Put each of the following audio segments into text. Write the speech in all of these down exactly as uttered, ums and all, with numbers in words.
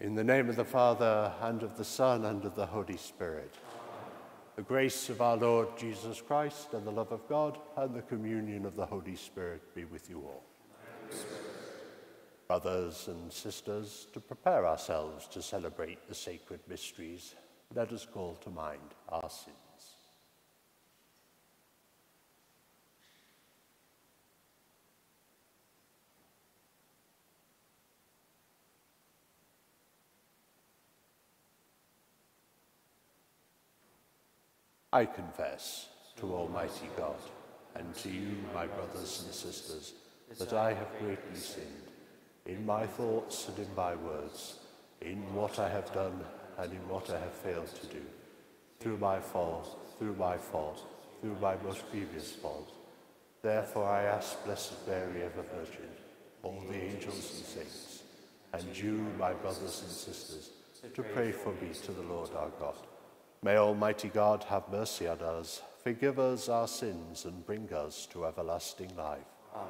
In the name of the Father, and of the Son, and of the Holy Spirit. Amen. The grace of our Lord Jesus Christ, and the love of God, and the communion of the Holy Spirit be with you all. Amen. Brothers and sisters, to prepare ourselves to celebrate the sacred mysteries, let us call to mind our sins. I confess to Almighty God, and to you, my brothers and sisters, that I have greatly sinned, in my thoughts and in my words, in what I have done and in what I have failed to do, through my fault, through my fault, through my most grievous fault. Therefore I ask Blessed Mary, ever Virgin, all the angels and saints, and you, my brothers and sisters, to pray for me to the Lord our God. May Almighty God have mercy on us, forgive us our sins, and bring us to everlasting life. Amen.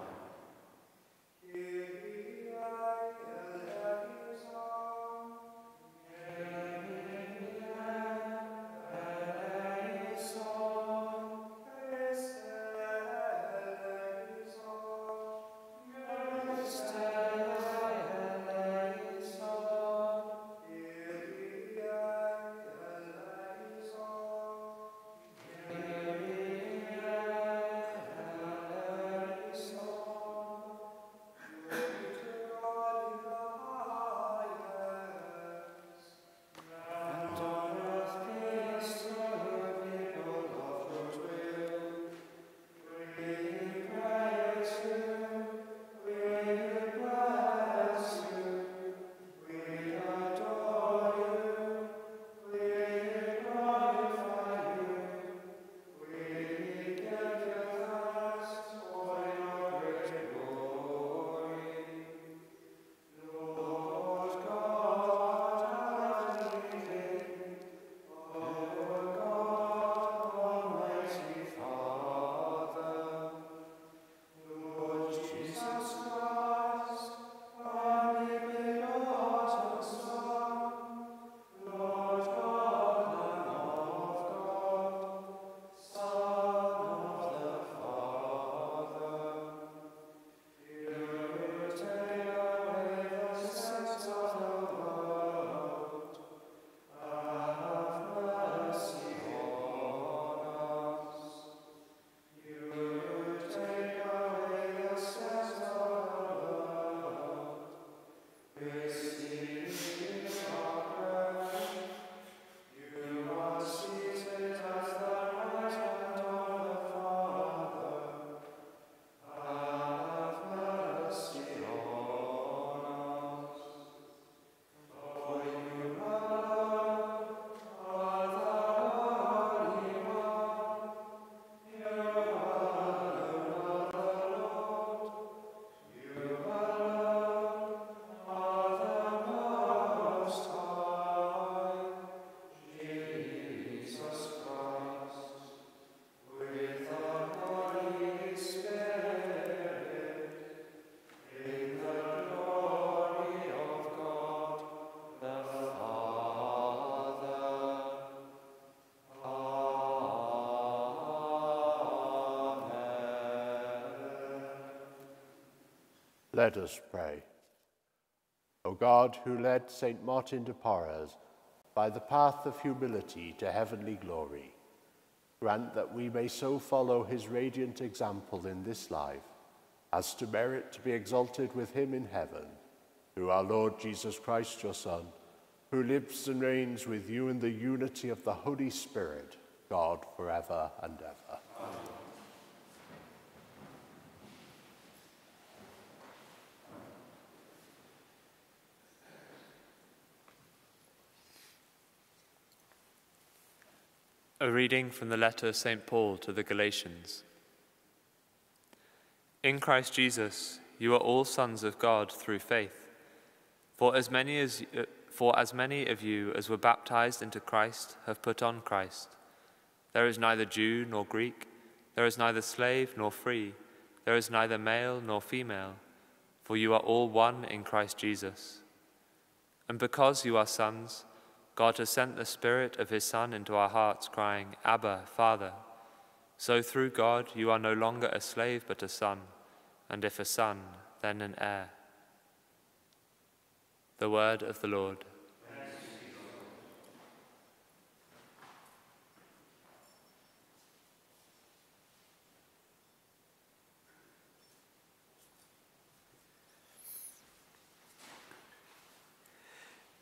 Let us pray. O God, who led Saint Martin de Porres by the path of humility to heavenly glory, grant that we may so follow his radiant example in this life as to merit to be exalted with him in heaven, through our Lord Jesus Christ, your Son, who lives and reigns with you in the unity of the Holy Spirit, God, forever and ever. Amen. A reading from the letter of Saint Paul to the Galatians. In Christ Jesus, you are all sons of God through faith. For as many as, for as many of you as were baptized into Christ have put on Christ. There is neither Jew nor Greek, there is neither slave nor free, there is neither male nor female, for you are all one in Christ Jesus. And because you are sons, God has sent the Spirit of his Son into our hearts, crying, Abba, Father. So through God, you are no longer a slave, but a son, and if a son, then an heir. The word of the Lord.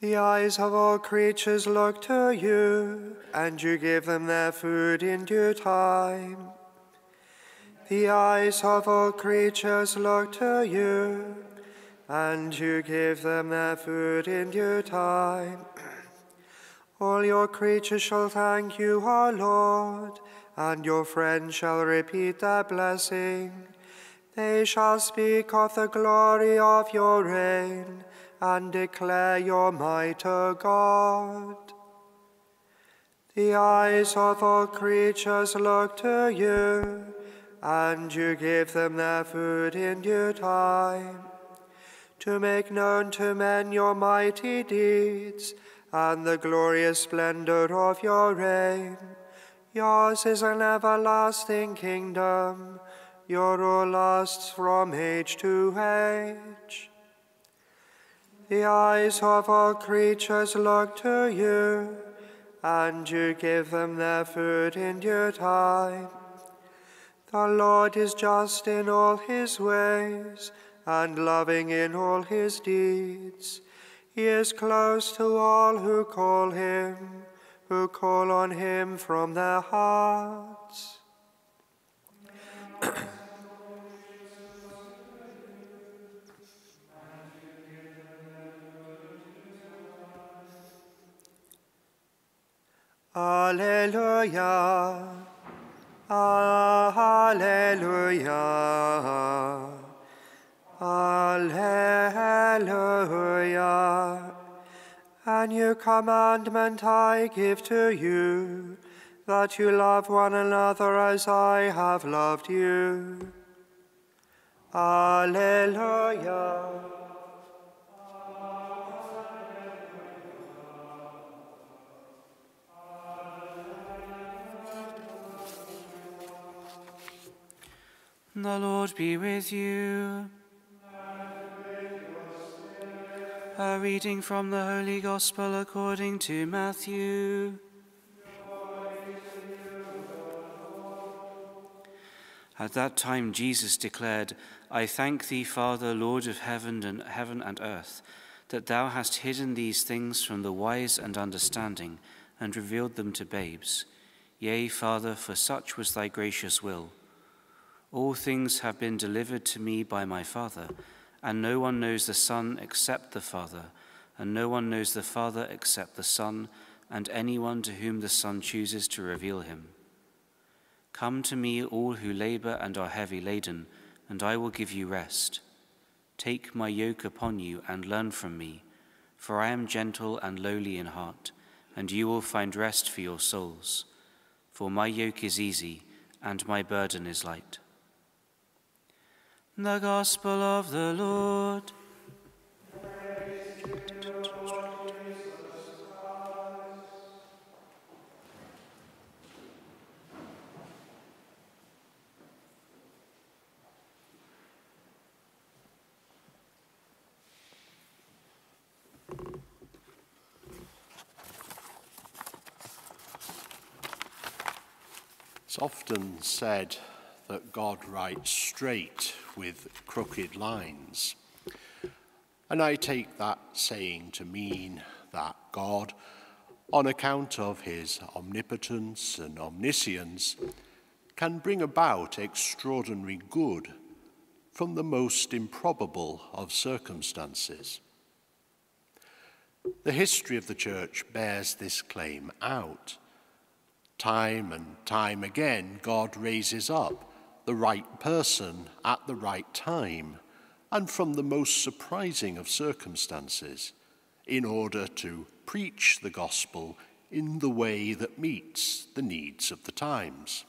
The eyes of all creatures look to you, and you give them their food in due time. The eyes of all creatures look to you, and you give them their food in due time. All your creatures shall thank you, O Lord, and your friends shall repeat their blessing. They shall speak of the glory of your reign, and declare your might, O God. The eyes of all creatures look to you, and you give them their food in due time, to make known to men your mighty deeds, and the glorious splendor of your reign. Yours is an everlasting kingdom, your rule lasts from age to age. The eyes of all creatures look to you, and you give them their food in due time. The Lord is just in all his ways, and loving in all his deeds. He is close to all who call him, who call on him from their hearts. Alleluia, alleluia, alleluia. A new commandment I give to you, that you love one another as I have loved you. Alleluia. The Lord be with you. And with your spirit. A reading from the Holy Gospel according to Matthew. Glory to you, O Lord. At that time Jesus declared, I thank thee, Father, Lord of heaven and heaven and earth, that thou hast hidden these things from the wise and understanding, and revealed them to babes. Yea, Father, for such was thy gracious will. All things have been delivered to me by my Father, and no one knows the Son except the Father, and no one knows the Father except the Son, and anyone to whom the Son chooses to reveal him. Come to me, all who labor and are heavy laden, and I will give you rest. Take my yoke upon you and learn from me, for I am gentle and lowly in heart, and you will find rest for your souls. For my yoke is easy, and my burden is light. The Gospel of the Lord. Praise to you, O Jesus Christ. It's often said that God writes straight with crooked lines. And I take that saying to mean that God, on account of his omnipotence and omniscience, can bring about extraordinary good from the most improbable of circumstances. The history of the Church bears this claim out. Time and time again, God raises up the right person at the right time and from the most surprising of circumstances in order to preach the gospel in the way that meets the needs of the times.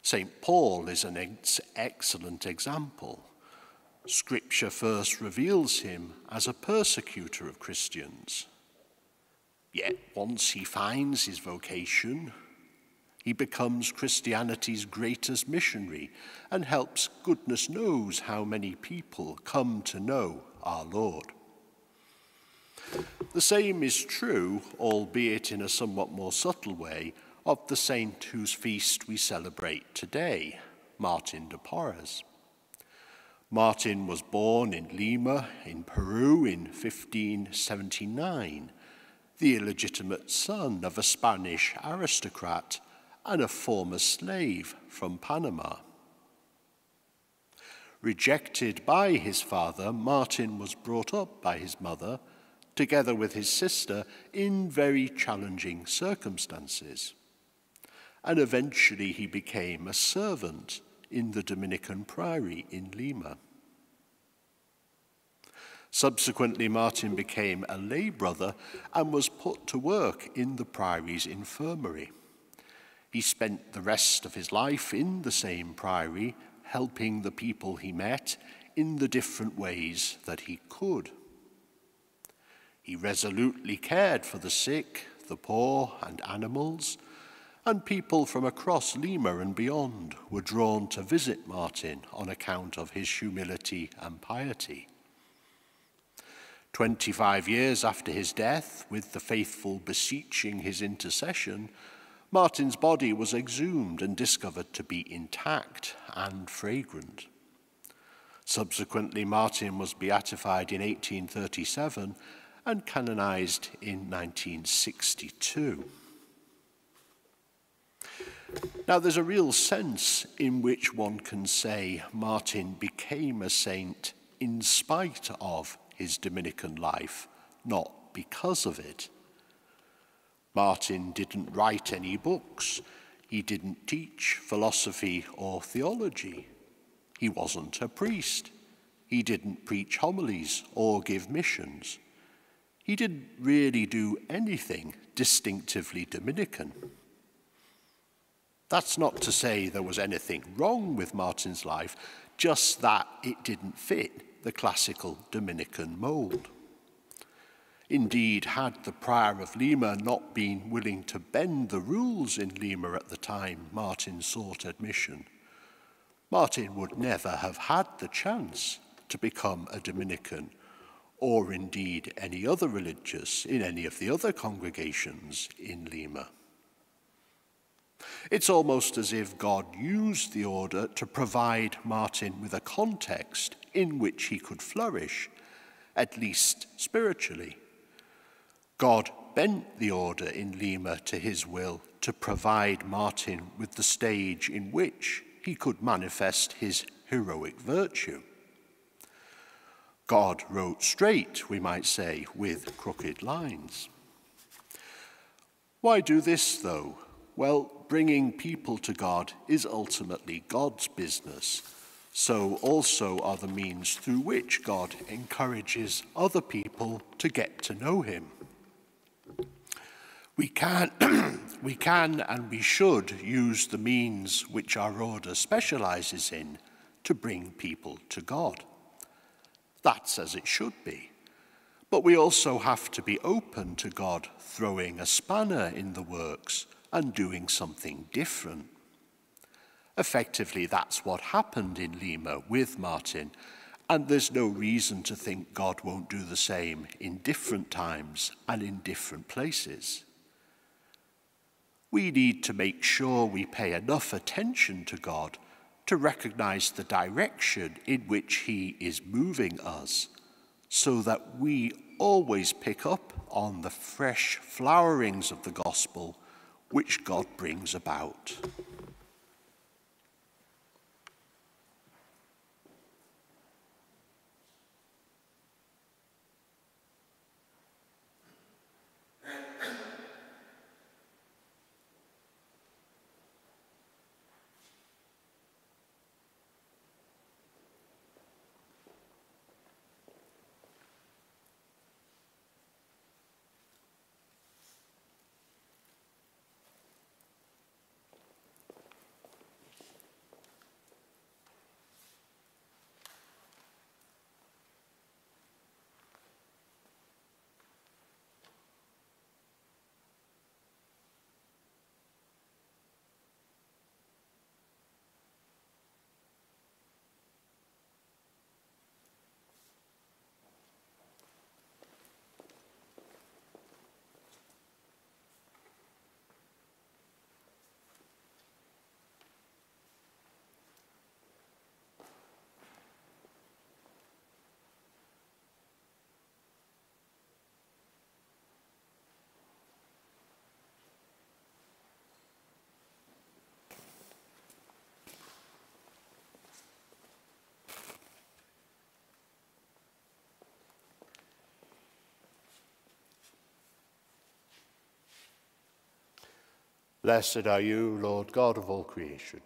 Saint Paul is an ex- excellent example. Scripture first reveals him as a persecutor of Christians. Yet once he finds his vocation, he becomes Christianity's greatest missionary and helps goodness knows how many people come to know our Lord. The same is true, albeit in a somewhat more subtle way, of the saint whose feast we celebrate today, Martin de Porres. Martin was born in Lima, in Peru, in fifteen seventy-nine, the illegitimate son of a Spanish aristocrat and a former slave from Panama. Rejected by his father, Martin was brought up by his mother, together with his sister, in very challenging circumstances. And eventually he became a servant in the Dominican priory in Lima. Subsequently, Martin became a lay brother and was put to work in the priory's infirmary. He spent the rest of his life in the same priory, helping the people he met in the different ways that he could. He resolutely cared for the sick, the poor, and animals, and people from across Lima and beyond were drawn to visit Martin on account of his humility and piety. Twenty-five years after his death, with the faithful beseeching his intercession, Martin's body was exhumed and discovered to be intact and fragrant. Subsequently, Martin was beatified in eighteen thirty-seven and canonized in nineteen sixty-two. Now, there's a real sense in which one can say Martin became a saint in spite of his Dominican life, not because of it. Martin didn't write any books. He didn't teach philosophy or theology. He wasn't a priest. He didn't preach homilies or give missions. He didn't really do anything distinctively Dominican. That's not to say there was anything wrong with Martin's life, just that it didn't fit the classical Dominican mould. Indeed, had the prior of Lima not been willing to bend the rules in Lima at the time Martin sought admission, Martin would never have had the chance to become a Dominican, or indeed any other religious in any of the other congregations in Lima. It's almost as if God used the order to provide Martin with a context in which he could flourish, at least spiritually. God bent the order in Lima to his will to provide Martin with the stage in which he could manifest his heroic virtue. God wrote straight, we might say, with crooked lines. Why do this, though? Well, bringing people to God is ultimately God's business. So also are the means through which God encourages other people to get to know him. We can, we can and we should use the means which our order specializes in to bring people to God. That's as it should be. But we also have to be open to God throwing a spanner in the works and doing something different. Effectively, that's what happened in Lima with Martin, and there's no reason to think God won't do the same in different times and in different places. We need to make sure we pay enough attention to God to recognize the direction in which he is moving us, so that we always pick up on the fresh flowerings of the gospel which God brings about. Blessed are you, Lord God of all creation,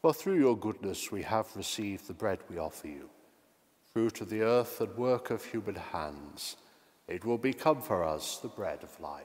for through your goodness we have received the bread we offer you. Fruit of the earth and work of human hands, it will become for us the bread of life.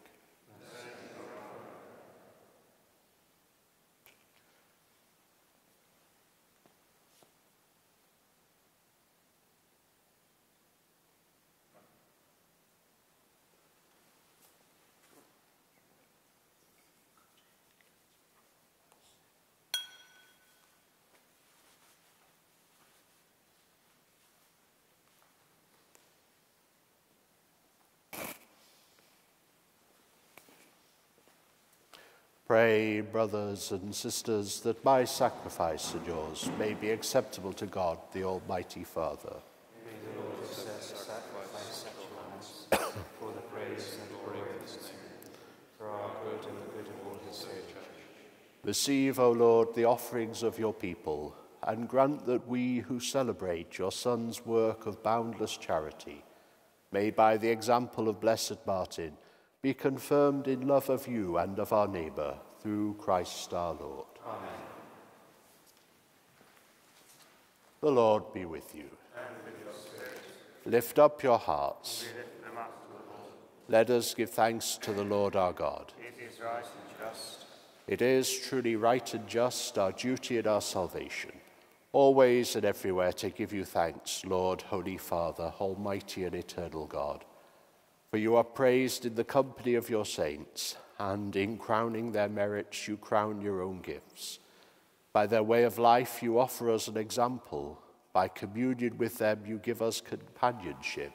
Pray, brothers and sisters, that my sacrifice and yours may be acceptable to God, the Almighty Father. May the Lord accept our sacrifice at your hands for the praise and glory of his name, for our good and the good of all his holy church. Receive, O Lord, the offerings of your people, and grant that we who celebrate your Son's work of boundless charity may, by the example of Blessed Martin, be confirmed in love of you and of our neighbour, through Christ our Lord. Amen. The Lord be with you. And with your spirit. Lift up your hearts. We lift them up to the Lord. Let us give thanks to the Lord our God. It is right and just. It is truly right and just, our duty and our salvation, always and everywhere to give you thanks, Lord, Holy Father, almighty and eternal God. For you are praised in the company of your saints, and in crowning their merits you crown your own gifts. By their way of life you offer us an example. By communion with them you give us companionship.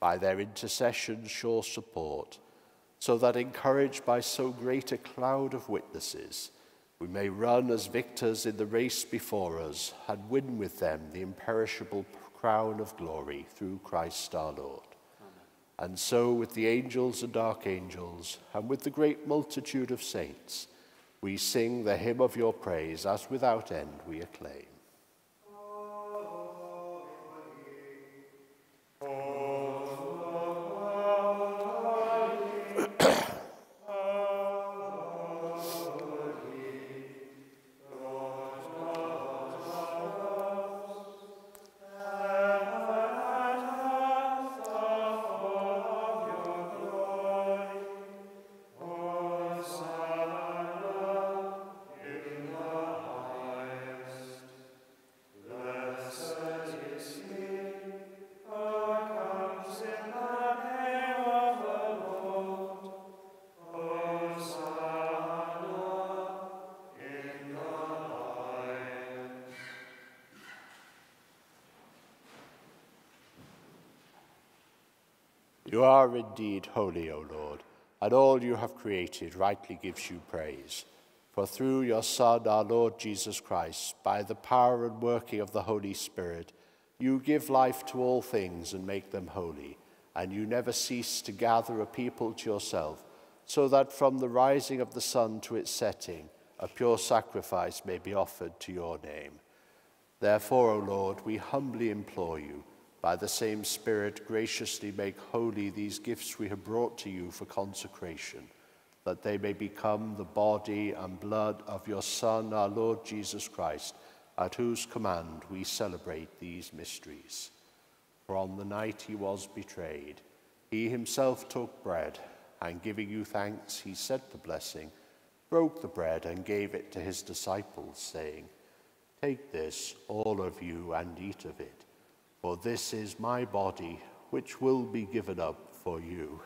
By their intercession sure support, so that encouraged by so great a cloud of witnesses, we may run as victors in the race before us, and win with them the imperishable crown of glory, through Christ our Lord. And so, with the angels and archangels, and with the great multitude of saints, we sing the hymn of your praise, as without end we acclaim. You are indeed holy, O Lord, and all you have created rightly gives you praise. For through your Son, our Lord Jesus Christ, by the power and working of the Holy Spirit, you give life to all things and make them holy, and you never cease to gather a people to yourself, so that from the rising of the sun to its setting, a pure sacrifice may be offered to your name. Therefore, O Lord, we humbly implore you, by the same Spirit, graciously make holy these gifts we have brought to you for consecration, that they may become the body and blood of your Son, our Lord Jesus Christ, at whose command we celebrate these mysteries. For on the night he was betrayed, he himself took bread, and giving you thanks, he said the blessing, broke the bread, and gave it to his disciples, saying, "Take this, all of you, and eat of it. For this is my body, which will be given up for you."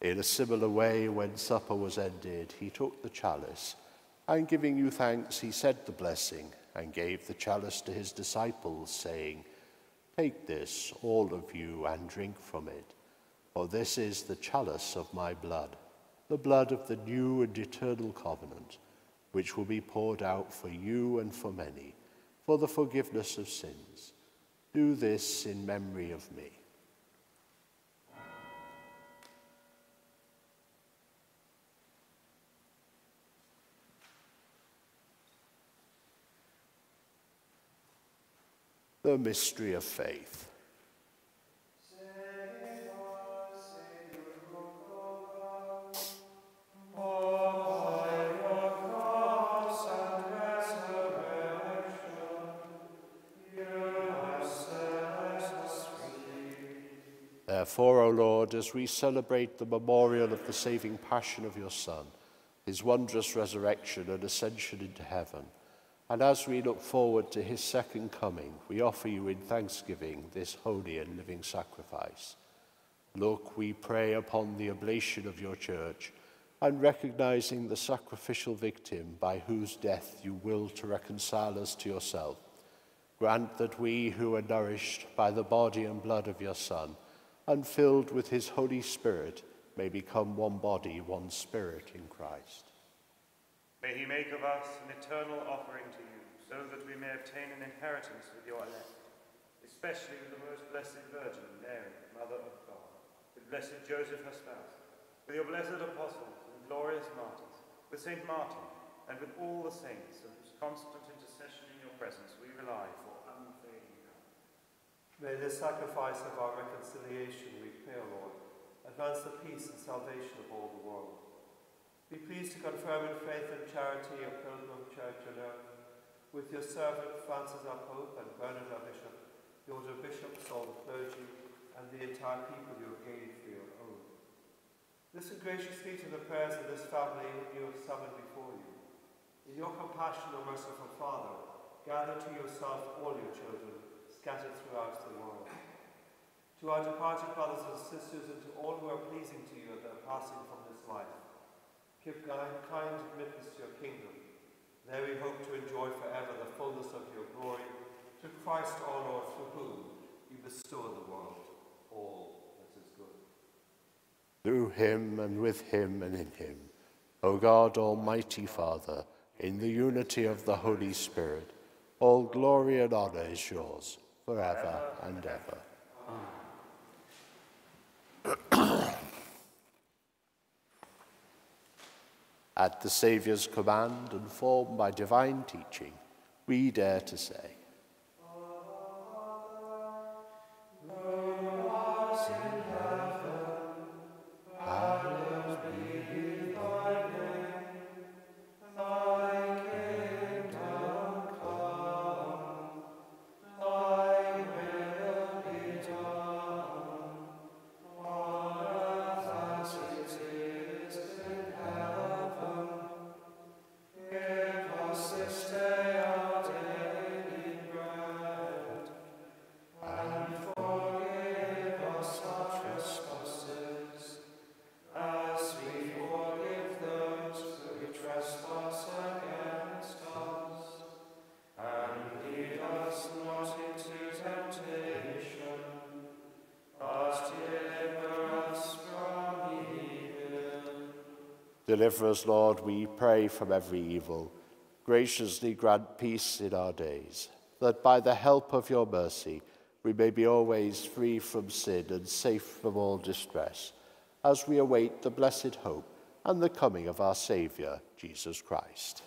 In a similar way, when supper was ended, he took the chalice, and giving you thanks, he said the blessing, and gave the chalice to his disciples, saying, Take this, all of you, and drink from it, for this is the chalice of my blood, the blood of the new and eternal covenant, which will be poured out for you and for many, for the forgiveness of sins. Do this in memory of me. The mystery of faith. Therefore, O Lord, as we celebrate the memorial of the saving passion of your Son, his wondrous resurrection and ascension into heaven, and as we look forward to his second coming, we offer you in thanksgiving this holy and living sacrifice. Look, we pray, upon the oblation of your church, and recognizing the sacrificial victim by whose death you will to reconcile us to yourself, grant that we who are nourished by the body and blood of your Son, and filled with his Holy Spirit, may become one body, one spirit in Christ. May he make of us an eternal offering to you, so that we may obtain an inheritance with your elect, especially with the most blessed Virgin Mary, Mother of God, with blessed Joseph her spouse, with your blessed apostles and glorious martyrs, with Saint Martin, and with all the saints, on whose constant intercession in your presence we rely for unfailing help. May this sacrifice of our reconciliation, we pray, O Lord, advance the peace and salvation of all the world. Be pleased to confirm in faith and charity your pilgrim church on earth, with your servant Francis our Pope and Bernard our Bishop, the order of bishops, all the clergy, and the entire people you have gained for your own. Listen graciously to the prayers of this family whom you have summoned before you. In your compassion, O merciful Father, gather to yourself all your children, scattered throughout the world. To our departed brothers and sisters, and to all who are pleasing to you at their passing from this life, give kind admittance to your kingdom. There we hope to enjoy forever the fullness of your glory, through Christ our Lord, through whom you bestow on the world all that is good. Through him, and with him, and in him, O God, almighty Father, in the unity of the Holy Spirit, all glory and honor is yours, forever and ever. Amen. At the Saviour's command and formed by divine teaching, we dare to say, Deliver us, Lord, we pray, from every evil. Graciously grant peace in our days, that by the help of your mercy we may be always free from sin and safe from all distress, as we await the blessed hope and the coming of our Saviour, Jesus Christ.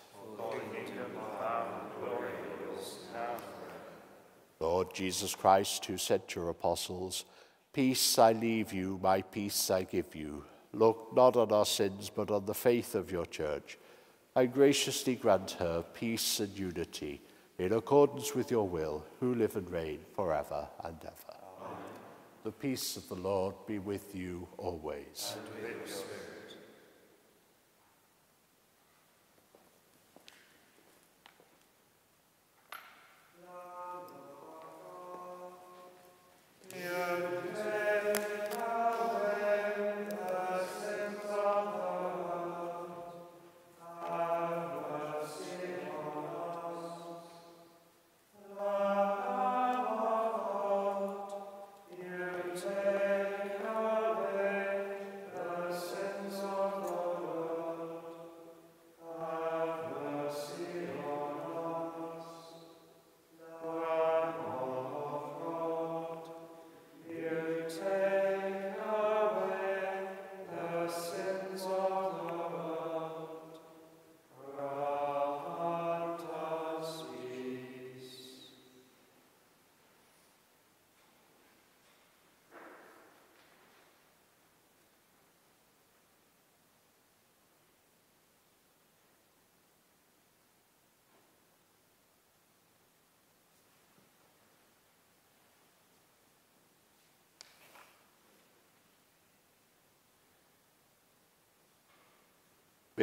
Lord Jesus Christ, who said to your apostles, Peace I leave you, my peace I give you, look not on our sins, but on the faith of your church, and graciously grant her peace and unity, in accordance with your will, who live and reign forever and ever. Amen. The peace of the Lord be with you always. And with your spirit. Amen.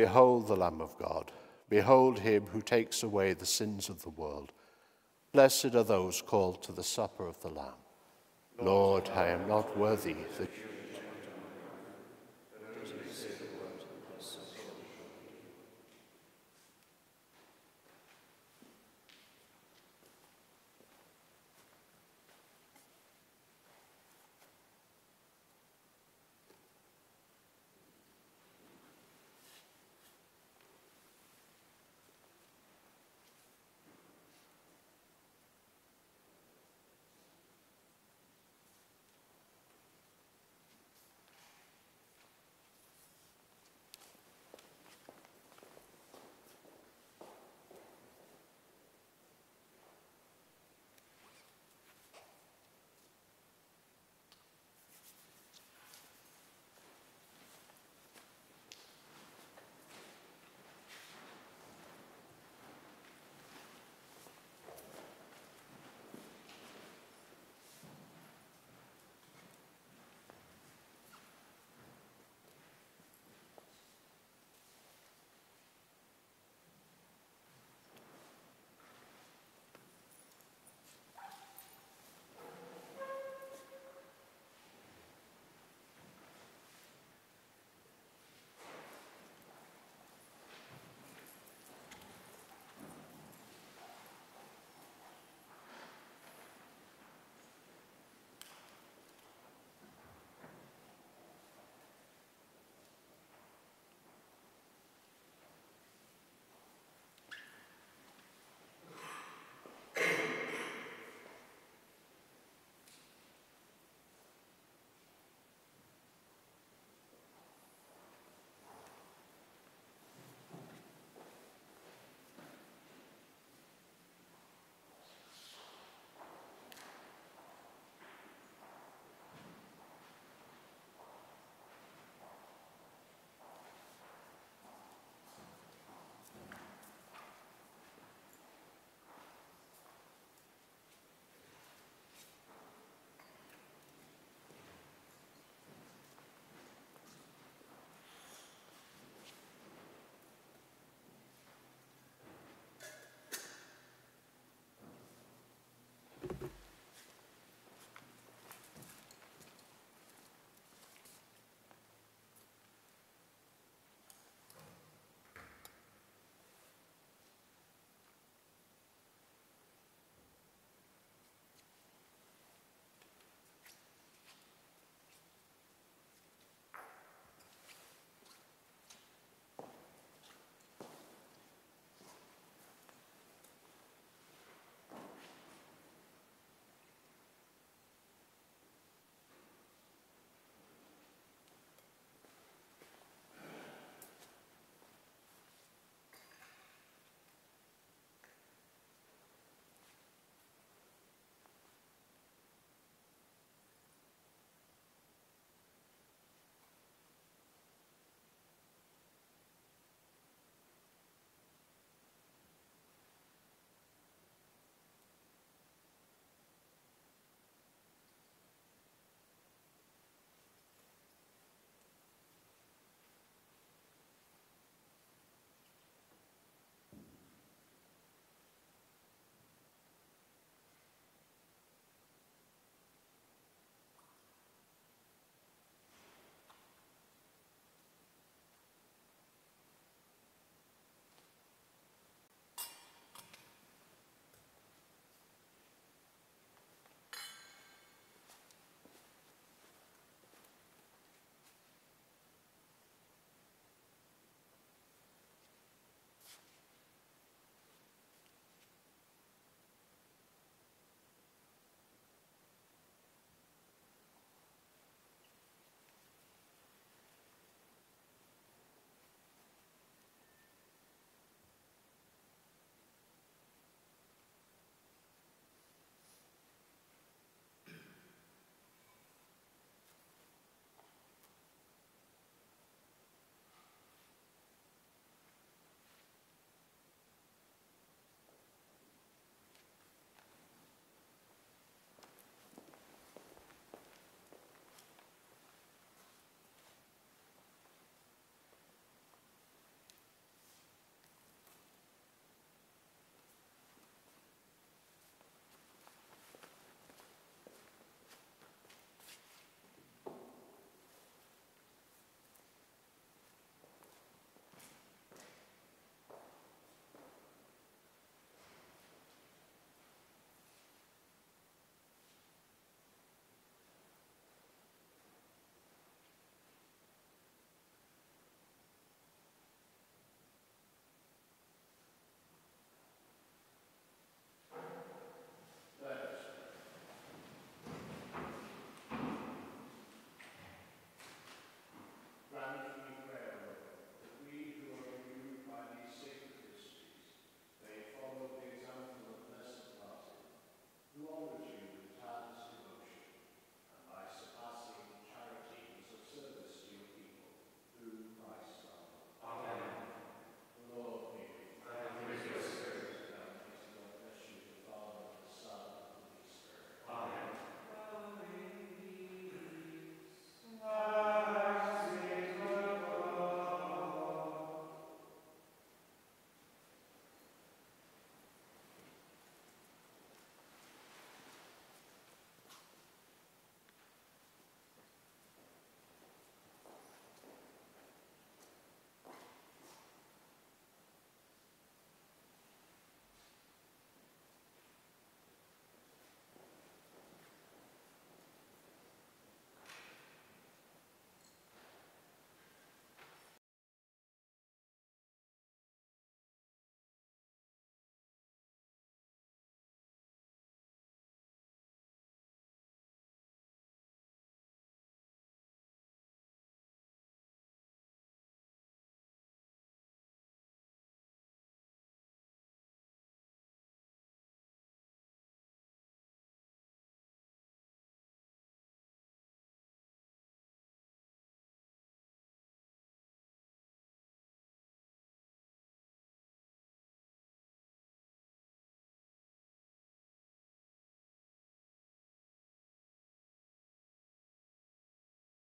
Behold the Lamb of God. Behold him who takes away the sins of the world. Blessed are those called to the supper of the Lamb. Lord, I am not worthy that you